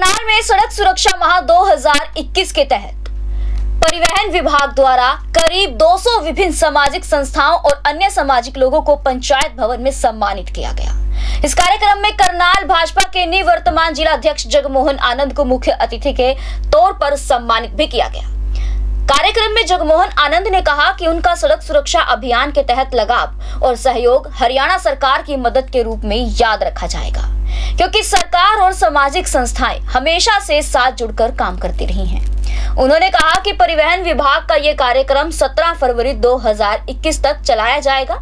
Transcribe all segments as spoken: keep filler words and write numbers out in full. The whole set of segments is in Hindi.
करनाल में सड़क सुरक्षा माह दो हज़ार इक्कीस के तहत परिवहन विभाग द्वारा करीब दो सौ विभिन्न सामाजिक संस्थाओं और अन्य सामाजिक लोगों को पंचायत भवन में सम्मानित किया गया। इस कार्यक्रम में करनाल भाजपा के निवर्तमान जिला अध्यक्ष जगमोहन आनंद को मुख्य अतिथि के तौर पर सम्मानित भी किया गया। कार्यक्रम में जगमोहन आनंद ने कहा कि उनका सड़क सुरक्षा अभियान के तहत लगाव और सहयोग हरियाणा सरकार की मदद के रूप में याद रखा जाएगा, क्योंकि सरकार और सामाजिक संस्थाएं हमेशा से साथ जुड़कर काम करती रही हैं। उन्होंने कहा कि परिवहन विभाग का ये कार्यक्रम सत्रह फरवरी दो हज़ार इक्कीस तक चलाया जाएगा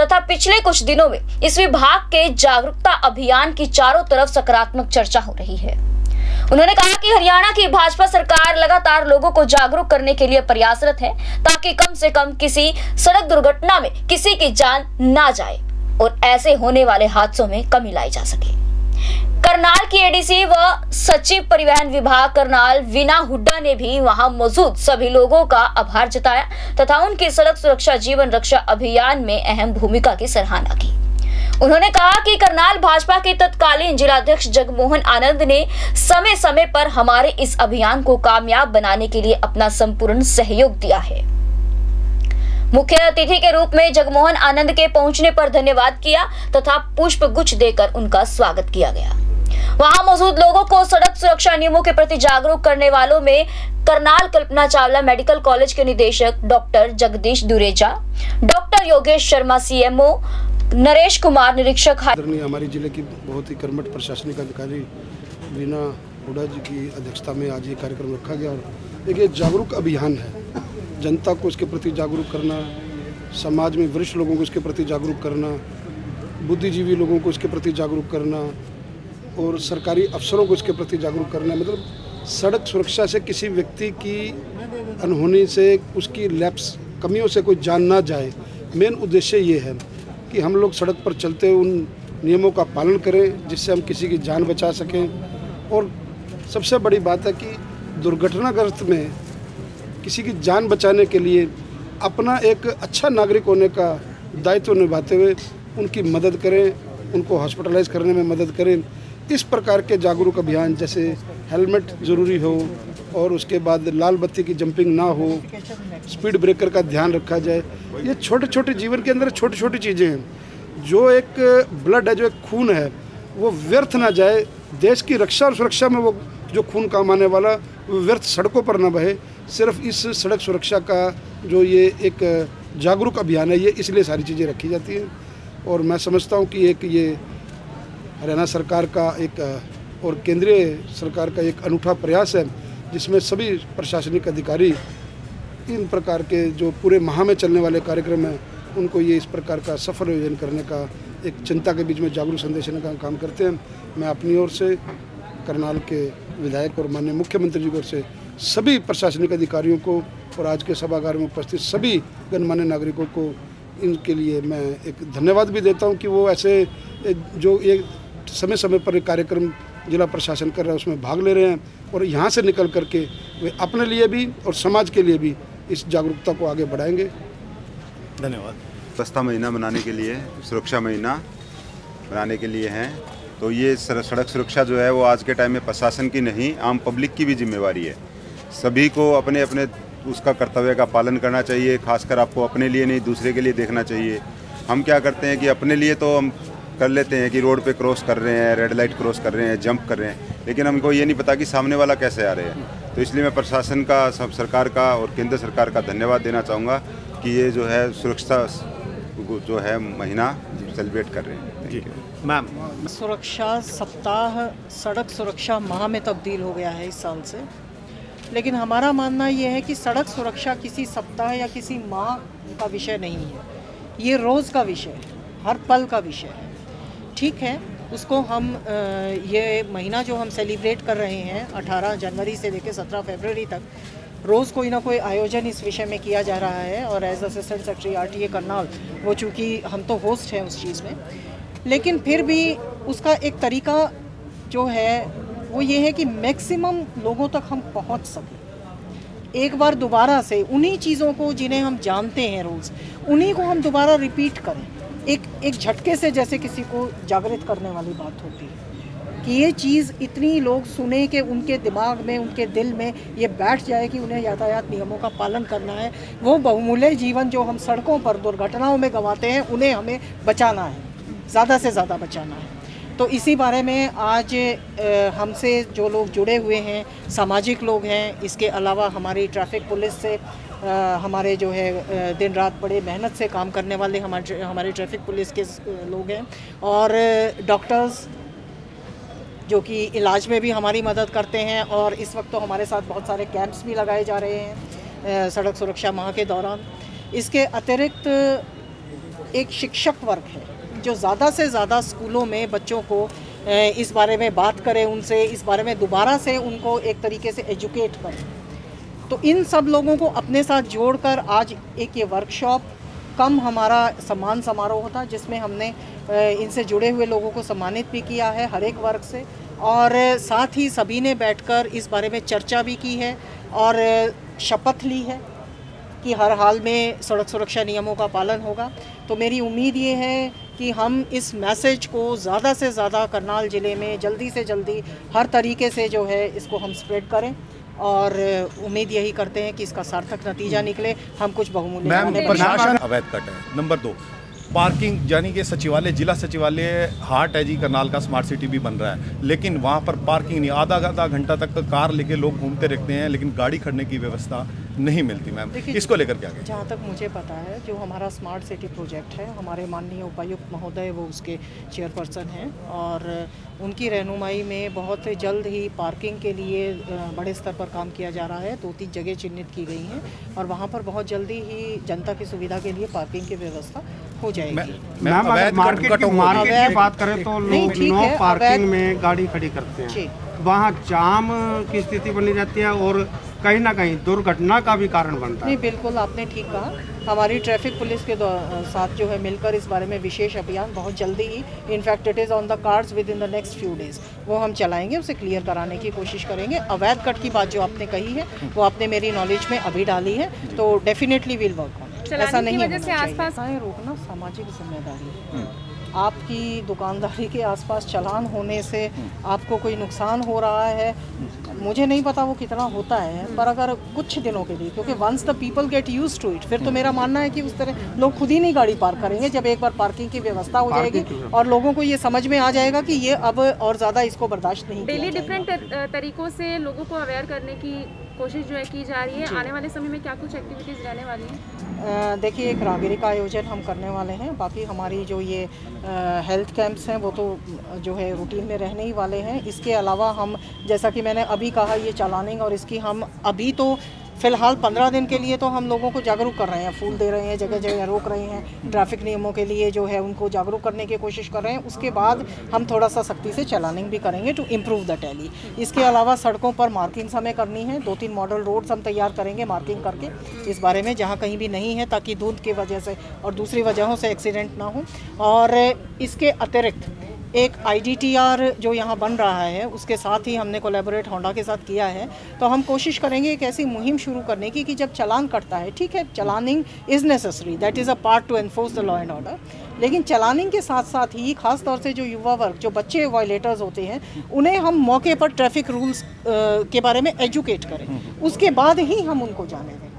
तथा पिछले कुछ दिनों में इस विभाग के जागरूकता अभियान की चारों तरफ सकारात्मक चर्चा हो रही है। उन्होंने कहा कि हरियाणा की भाजपा सरकार लगातार लोगों को जागरूक करने के लिए प्रयासरत है ताकि कम से कम किसी सड़क दुर्घटना में किसी की जान ना जाए और ऐसे होने वाले हादसों में कमी लाई जा सके। करनाल की एडीसी व सचिव परिवहन विभाग करनाल वीना हुड्डा ने भी वहां मौजूद सभी लोगों का आभार जताया तथा उनकी सड़क सुरक्षा जीवन रक्षा अभियान में अहम भूमिका की सराहना की। उन्होंने कहा कि करनाल भाजपा के तत्कालीन जिलाध्यक्ष जगमोहन आनंद ने समय समय पर हमारे इस अभियान को कामयाब बनाने के लिए अपना संपूर्ण सहयोग दिया है। मुख्य अतिथि के रूप में जगमोहन आनंद के पहुंचने पर धन्यवाद किया तथा पुष्प गुच्छ देकर उनका स्वागत किया गया। वहां मौजूद लोगों को सड़क सुरक्षा नियमों के प्रति जागरूक करने वालों में करनाल कल्पना चावला मेडिकल कॉलेज के निदेशक doctor Jagdish Dureja, doctor Yogesh Sharma CMO, Naresh Kumar निरीक्षक। हमारे जिले की बहुत ही कर्मठ प्रशासनिक अधिकारी वीना हुड्डा जी की अध्यक्षता में आज ये कार्यक्रम रखा गया और एक ये जागरूक अभियान है, जनता को इसके प्रति जागरूक करना, समाज में वरिष्ठ लोगों को इसके प्रति जागरूक करना, बुद्धिजीवी लोगों को इसके प्रति जागरूक करना और सरकारी अफसरों को इसके प्रति जागरूक करना। मतलब सड़क सुरक्षा से किसी व्यक्ति की अनहोनी से, उसकी लैप्स कमियों से कोई जान ना जाए, मेन उद्देश्य ये है कि हम लोग सड़क पर चलते हुए उन नियमों का पालन करें जिससे हम किसी की जान बचा सकें। और सबसे बड़ी बात है कि दुर्घटनाग्रस्त में किसी की जान बचाने के लिए अपना एक अच्छा नागरिक होने का दायित्व निभाते हुए उनकी मदद करें, उनको हॉस्पिटलाइज करने में मदद करें। इस प्रकार के जागरूक अभियान जैसे हेलमेट ज़रूरी हो और उसके बाद लाल बत्ती की जंपिंग ना हो, स्पीड ब्रेकर का ध्यान रखा जाए, ये छोटे छोटे जीवन के अंदर छोटी छोटी चीज़ें हैं। जो एक ब्लड है, जो एक खून है, वो व्यर्थ ना जाए। देश की रक्षा और सुरक्षा में वो जो खून काम आने वाला वो व्यर्थ सड़कों पर ना बहे। सिर्फ इस सड़क सुरक्षा का जो ये एक जागरूक अभियान है, ये इसलिए सारी चीज़ें रखी जाती हैं। और मैं समझता हूँ कि एक ये हरियाणा सरकार का एक और केंद्रीय सरकार का एक अनूठा प्रयास है जिसमें सभी प्रशासनिक अधिकारी इन प्रकार के जो पूरे माह में चलने वाले कार्यक्रम हैं उनको ये इस प्रकार का सफल आयोजन करने का, एक जनता के बीच में जागरूक संदेश देने का काम करते हैं। मैं अपनी ओर से करनाल के विधायक और माननीय मुख्यमंत्री जी की ओर से सभी प्रशासनिक अधिकारियों को और आज के सभागार में उपस्थित सभी गणमान्य नागरिकों को इनके लिए मैं एक धन्यवाद भी देता हूँ कि वो ऐसे जो ये समय समय पर कार्यक्रम जिला प्रशासन कर रहा है उसमें भाग ले रहे हैं और यहाँ से निकल करके वे अपने लिए भी और समाज के लिए भी इस जागरूकता को आगे बढ़ाएंगे। धन्यवाद। सस्ता महीना मनाने के लिए, सुरक्षा महीना मनाने के लिए हैं, तो ये सड़क सुरक्षा जो है वो आज के टाइम में प्रशासन की नहीं, आम पब्लिक की भी जिम्मेवारी है। सभी को अपने अपने उसका कर्तव्य का पालन करना चाहिए। खासकर आपको अपने लिए नहीं, दूसरे के लिए देखना चाहिए। हम क्या करते हैं कि अपने लिए तो हम कर लेते हैं कि रोड पे क्रॉस कर रहे हैं, रेड लाइट क्रॉस कर रहे हैं, जंप कर रहे हैं, लेकिन हमको ये नहीं पता कि सामने वाला कैसे आ रहे हैं। तो इसलिए मैं प्रशासन का, सब सरकार का और केंद्र सरकार का धन्यवाद देना चाहूँगा कि ये जो है सुरक्षा जो है महीना सेलिब्रेट कर रहे हैं। जी मैम, सुरक्षा सप्ताह सड़क सुरक्षा माह में तब्दील हो गया है इस साल से, लेकिन हमारा मानना ये है कि सड़क सुरक्षा किसी सप्ताह या किसी माह का विषय नहीं है, ये रोज़ का विषय है, हर पल का विषय है। ठीक है, उसको हम ये महीना जो हम सेलिब्रेट कर रहे हैं अठारह जनवरी से लेकर सत्रह फरवरी तक रोज़ कोई ना कोई आयोजन इस विषय में किया जा रहा है। और as assistant secretary RTA Karnal, वो चूँकि हम तो होस्ट हैं उस चीज़ में, लेकिन फिर भी उसका एक तरीका जो है वो ये है कि मैक्सिमम लोगों तक हम पहुंच सकें, एक बार दोबारा से उन्हीं चीज़ों को जिन्हें हम जानते हैं रोज़, उन्हीं को हम दोबारा रिपीट करें। एक एक झटके से जैसे किसी को जागृत करने वाली बात होती है, कि ये चीज़ इतनी लोग सुने कि उनके दिमाग में, उनके दिल में ये बैठ जाए कि उन्हें यातायात नियमों का पालन करना है। वो बहुमूल्य जीवन जो हम सड़कों पर दुर्घटनाओं में गंवाते हैं, उन्हें हमें बचाना है, ज़्यादा से ज़्यादा बचाना है। तो इसी बारे में आज हमसे जो लोग जुड़े हुए हैं, सामाजिक लोग हैं, इसके अलावा हमारी ट्रैफिक पुलिस से आ, हमारे जो है आ, दिन रात बड़े मेहनत से काम करने वाले हमारे हमारे ट्रैफिक पुलिस के लोग हैं, और डॉक्टर्स जो कि इलाज में भी हमारी मदद करते हैं। और इस वक्त तो हमारे साथ बहुत सारे कैंप्स भी लगाए जा रहे हैं आ, सड़क सुरक्षा माह के दौरान। इसके अतिरिक्त एक शिक्षक वर्ग है जो ज़्यादा से ज़्यादा स्कूलों में बच्चों को इस बारे में बात करें, उनसे इस बारे में दोबारा से उनको एक तरीके से एजुकेट करें। तो इन सब लोगों को अपने साथ जोड़कर आज एक ये वर्कशॉप कम हमारा सम्मान समारोह होता, जिसमें हमने इनसे जुड़े हुए लोगों को सम्मानित भी किया है हर एक वर्ग से, और साथ ही सभी ने बैठकर इस बारे में चर्चा भी की है और शपथ ली है कि हर हाल में सड़क सुरक्षा नियमों का पालन होगा। तो मेरी उम्मीद ये है कि हम इस मैसेज को ज़्यादा से ज़्यादा करनाल ज़िले में जल्दी से जल्दी हर तरीके से जो है इसको हम स्प्रेड करें, और उम्मीद यही करते हैं कि इसका सार्थक नतीजा निकले, हम कुछ बहुमूल्य। मैम, प्रशासन अवैध कट है। नंबर दो, पार्किंग, यानी कि सचिवालय, जिला सचिवालय हार्ट है जी करनाल का, स्मार्ट सिटी भी बन रहा है, लेकिन वहाँ पर पार्किंग नहीं, आधा आधा घंटा तक कार लेके लोग घूमते रहते हैं, लेकिन गाड़ी खड़ने की व्यवस्था नहीं मिलती। मैम, इसको लेकर क्या? जहाँ तक मुझे पता है, जो हमारा स्मार्ट सिटी प्रोजेक्ट है, हमारे माननीय उपायुक्त महोदय वो उसके चेयरपर्सन हैं, और उनकी रहनुमाई में बहुत जल्द ही पार्किंग के लिए बड़े स्तर पर काम किया जा रहा है। दो तीन जगह चिन्हित की गई हैं और वहाँ पर बहुत जल्दी ही जनता की सुविधा के लिए पार्किंग की व्यवस्था हो जाएगी। मैम, अवैध मार्केट की बात करें तो लोग नो पार्किंग में गाड़ी खड़ी करते हैं, वहाँ जाम की स्थिति बनी जाती है और कहीं ना कहीं दुर्घटना का भी कारण बनता है। नहीं, बिल्कुल आपने ठीक कहा। हमारी ट्रैफिक पुलिस के साथ जो है मिलकर इस बारे में विशेष अभियान बहुत जल्दी ही, in fact it is on the cards within the next few days, वो हम चलाएंगे, उसे क्लियर कराने की कोशिश करेंगे। अवैध कट की बात जो आपने कही है वो आपने मेरी नॉलेज में अभी डाली है, तो डेफिनेटली विल वर्क ऑन। ऐसा नहीं है रोकना सामाजिक जिम्मेदारी है। आपकी दुकानदारी के आसपास चालान होने से आपको कोई नुकसान हो रहा है, मुझे नहीं पता वो कितना होता है, पर अगर कुछ दिनों के लिए, क्योंकि once the people get used to it, फिर तो मेरा मानना है कि उस तरह लोग खुद ही नहीं गाड़ी पार्क करेंगे। जब एक बार पार्किंग की व्यवस्था हो जाएगी और लोगों को ये समझ में आ जाएगा कि ये अब और ज़्यादा इसको बर्दाश्त नहीं। डेली डिफरेंट तरीक़ों से लोगों को अवेयर करने की कोशिश जो है की जा रही है। आने वाले समय में क्या कुछ एक्टिविटीज़ रहने वाली हैं? देखिए, एक रागिरी का आयोजन हम करने वाले हैं, बाकी हमारी जो ये हेल्थ कैंप्स हैं वो तो जो है रूटीन में रहने ही वाले हैं। इसके अलावा हम, जैसा कि मैंने अभी कहा, ये चालानिंग और इसकी हम अभी तो फ़िलहाल पंद्रह दिन के लिए तो हम लोगों को जागरूक कर रहे हैं, फूल दे रहे हैं, जगह जगह रोक रहे हैं, ट्रैफिक नियमों के लिए जो है उनको जागरूक करने की कोशिश कर रहे हैं। उसके बाद हम थोड़ा सा सख्ती से चालानिंग भी करेंगे टू इम्प्रूव द टैली। इसके अलावा सड़कों पर मार्किंग्स हमें करनी है, दो तीन मॉडल रोड्स हम तैयार करेंगे मार्किंग करके इस बारे में, जहाँ कहीं भी नहीं है, ताकि धुंध की वजह से और दूसरी वजहों से एक्सीडेंट ना हो। और इसके अतिरिक्त एक आईडीटीआर जो यहाँ बन रहा है, उसके साथ ही हमने कोलैबोरेट होंडा के साथ किया है, तो हम कोशिश करेंगे एक ऐसी मुहिम शुरू करने की कि जब चालान कटता है, ठीक है, चालानिंग is necessary, that is a part to enforce the law and order, लेकिन चालानिंग के साथ साथ ही खास तौर से जो युवा वर्ग, जो बच्चे वायलेटर्स होते हैं, उन्हें हम मौके पर ट्रैफिक रूल्स के बारे में एजुकेट करें, उसके बाद ही हम उनको जाने दें,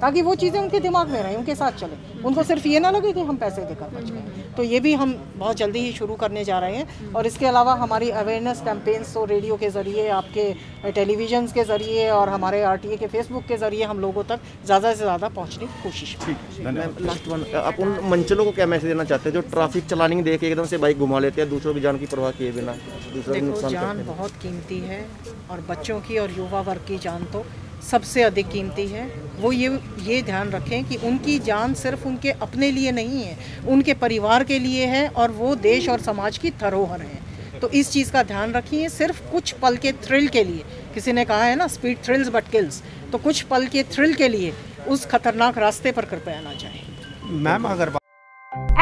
ताकि वो चीज़ें उनके दिमाग में रहें, उनके साथ चलें, उनको सिर्फ ये ना लगे कि हम पैसे देकर बच गए। तो ये भी हम बहुत जल्दी ही शुरू करने जा रहे हैं। और इसके अलावा हमारी अवेयरनेस कैंपेन्स तो रेडियो के ज़रिए, आपके टेलीविजन्स के ज़रिए और हमारे आरटीए के फेसबुक के ज़रिए हम लोगों तक ज़्यादा से ज़्यादा पहुँचने की कोशिश करें। लास्ट वन, आप उन मंचलों को क्या मैसेज देना चाहते हैं जो ट्रैफिक चलानिंग देख के एकदम से बाइक घुमा लेते हैं, दूसरों की जान की परवाह किए बिना? दूसरों की जान बहुत कीमती है, और बच्चों की और युवा वर्ग की जान तो सबसे अधिक कीमती है। वो ये ये ध्यान रखें कि उनकी जान सिर्फ उनके अपने लिए नहीं है, उनके परिवार के लिए है, और वो देश और समाज की धरोहर है। तो इस चीज़ का ध्यान रखिए, सिर्फ कुछ पल के थ्रिल के लिए, किसी ने कहा है ना, स्पीड थ्रिल्स बट किल्स, तो कुछ पल के थ्रिल के लिए उस खतरनाक रास्ते पर कृपया ना जाएं। मैम, अगर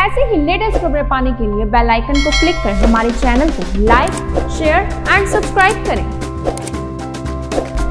ऐसे ही लेटेस्ट खबरें पाने के लिए बेल आइकन को क्लिक करें, हमारे चैनल को लाइक, शेयर एंड सब्सक्राइब करें।